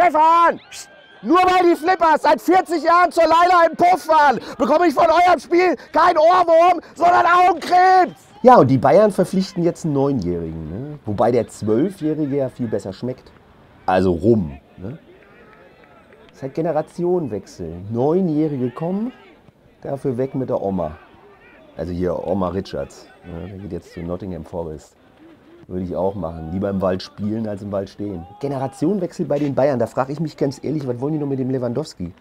Stefan! Nur weil die Flippers seit 40 Jahren zur Leila im Puff waren, bekomme ich von eurem Spiel keinen Ohrwurm, sondern Augenkrebs! Ja, und die Bayern verpflichten jetzt einen 9-Jährigen, ne? Wobei der 12-Jährige ja viel besser schmeckt. Also rum, ne? Das ist halt Generationenwechsel. 9-Jährige kommen, dafür weg mit der Oma. Also hier Oma Richards, ne? Der geht jetzt zu Nottingham Forest. Würde ich auch machen. Lieber im Wald spielen, als im Wald stehen. Generationenwechsel bei den Bayern. Da frage ich mich ganz ehrlich, was wollen die noch mit dem Lewandowski?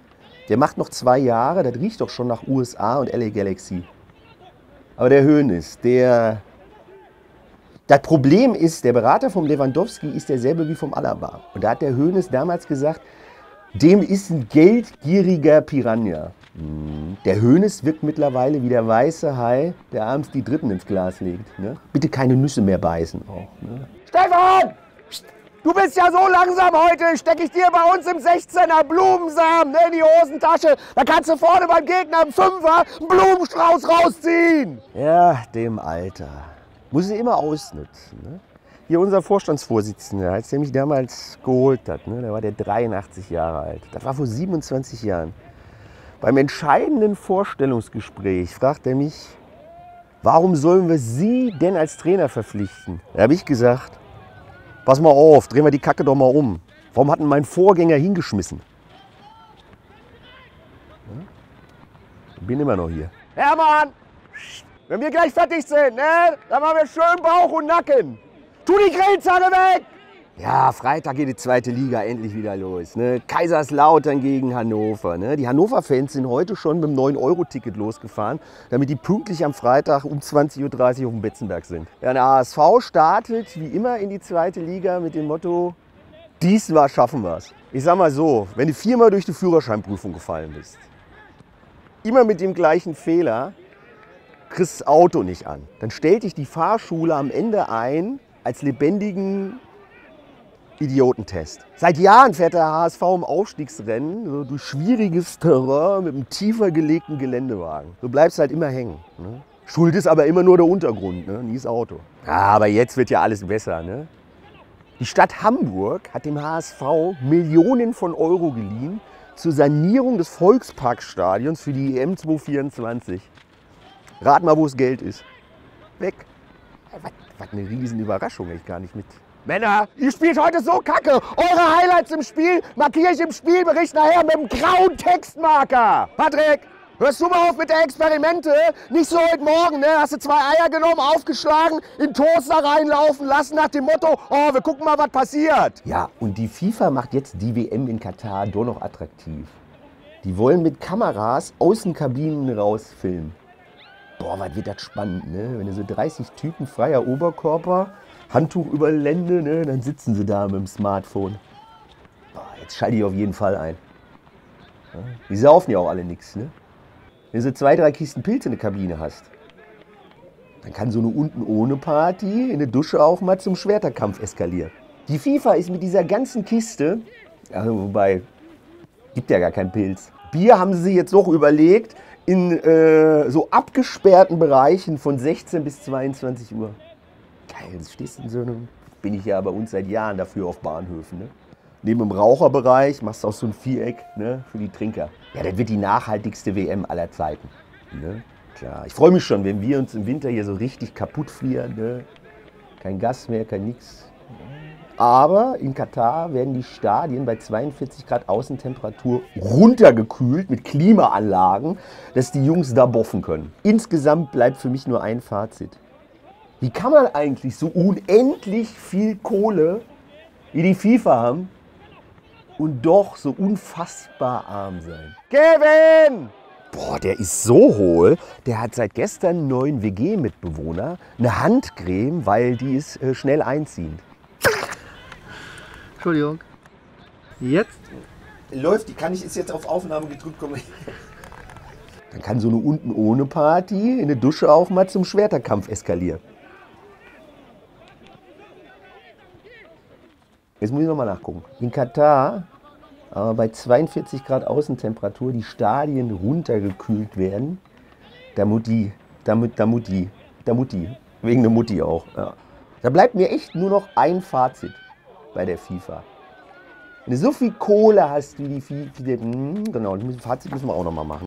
Der macht noch 2 Jahre, das riecht doch schon nach USA und LA Galaxy. Aber der Hoeneß, der... Das Problem ist, der Berater vom Lewandowski ist derselbe wie vom Alaba. Und da hat der Hoeneß damals gesagt, dem ist ein geldgieriger Piranha. Der Hoeneß wirkt mittlerweile wie der weiße Hai, der abends die Dritten ins Glas legt. Ne? Bitte keine Nüsse mehr beißen auch. Ne? Stefan! Du bist ja so langsam heute, stecke ich dir bei uns im 16er Blumensamen, ne, in die Hosentasche. Da kannst du vorne beim Gegner im 5er einen Blumenstrauß rausziehen. Ja, dem Alter. Muss es immer ausnutzen. Ne? Hier unser Vorstandsvorsitzender, als der mich damals geholt hat, ne, da war der 83 Jahre alt. Das war vor 27 Jahren. Beim entscheidenden Vorstellungsgespräch fragt er mich, warum sollen wir Sie denn als Trainer verpflichten? Da habe ich gesagt, pass mal auf, drehen wir die Kacke doch mal um. Warum hat denn mein Vorgänger hingeschmissen? Ich bin immer noch hier. Hermann, wenn wir gleich fertig sind, ne, dann machen wir schön Bauch und Nacken. Tu die Grillzange weg! Ja, Freitag geht die 2. Liga endlich wieder los. Ne? Kaiserslautern gegen Hannover. Ne? Die Hannover-Fans sind heute schon mit dem 9-Euro-Ticket losgefahren, damit die pünktlich am Freitag um 20.30 Uhr auf dem Betzenberg sind. Ja, der HSV startet wie immer in die 2. Liga mit dem Motto, diesmal schaffen wir's. Ich sag mal so, wenn du 4-mal durch die Führerscheinprüfung gefallen bist, immer mit dem gleichen Fehler, kriegst das Auto nicht an. Dann stellt dich die Fahrschule am Ende ein als lebendigen Idiotentest. Seit Jahren fährt der HSV im Aufstiegsrennen so durch schwieriges Terrain mit einem tiefer gelegten Geländewagen. Du bleibst halt immer hängen. Ne? Schuld ist aber immer nur der Untergrund, ne? Nie das Auto. Ah, aber jetzt wird ja alles besser. Ne? Die Stadt Hamburg hat dem HSV Millionen von Euro geliehen zur Sanierung des Volksparkstadions für die EM 2024. Rat mal, wo das Geld ist. Weg. Was eine riesen Überraschung, ich gar nicht mit. Männer, ihr spielt heute so kacke. Eure Highlights im Spiel markiere ich im Spielbericht nachher mit einem grauen Textmarker. Patrick, hörst du mal auf mit der Experimente? Nicht so heute Morgen, ne? Hast du 2 Eier genommen, aufgeschlagen, in Toaster reinlaufen lassen nach dem Motto, oh, wir gucken mal, was passiert. Ja, und die FIFA macht jetzt die WM in Katar doch noch attraktiv. Die wollen mit Kameras Außenkabinen rausfilmen. Boah, was wird das spannend, ne? Wenn du so 30 Typen freier Oberkörper, Handtuch über Lände, ne? Dann sitzen sie da mit dem Smartphone. Boah, jetzt schalte ich auf jeden Fall ein. Ja, die saufen ja auch alle nichts, ne? Wenn du so 2, 3 Kisten Pilze in der Kabine hast, dann kann so eine unten ohne Party in der Dusche auch mal zum Schwerterkampf eskalieren. Die FIFA ist mit dieser ganzen Kiste, also wobei, gibt ja gar keinen Pilz. Bier haben sie jetzt noch überlegt, in so abgesperrten Bereichen von 16 bis 22 Uhr. Geil, das stehst in so einem. Bin ich ja bei uns seit Jahren dafür auf Bahnhöfen. Ne? Neben dem Raucherbereich machst du auch so ein Viereck, ne, für die Trinker. Ja, das wird die nachhaltigste WM aller Zeiten. Ne? Klar, ich freue mich schon, wenn wir uns im Winter hier so richtig kaputt frieren. Ne? Kein Gas mehr, kein nix. Aber in Katar werden die Stadien bei 42 Grad Außentemperatur runtergekühlt mit Klimaanlagen, dass die Jungs da boffen können. Insgesamt bleibt für mich nur ein Fazit. Wie kann man eigentlich so unendlich viel Kohle wie die FIFA haben und doch so unfassbar arm sein? Kevin! Boah, der ist so hohl, der hat seit gestern einen neuen WG-Mitbewohner, eine Handcreme, weil die ist schnell einziehend. Entschuldigung. Jetzt? Läuft, die kann ich, ist jetzt auf Aufnahme gedrückt, komm. Dann kann so eine unten ohne Party in der Dusche auch mal zum Schwerterkampf eskalieren. Jetzt muss ich nochmal nachgucken. In Katar, aber bei 42 Grad Außentemperatur, die Stadien runtergekühlt werden. Da Mutti. Wegen der Mutti auch. Ja. Da bleibt mir echt nur noch ein Fazit bei der FIFA. Wenn du so viel Kohle hast wie die Fidel, genau, das Fazit müssen wir auch nochmal machen.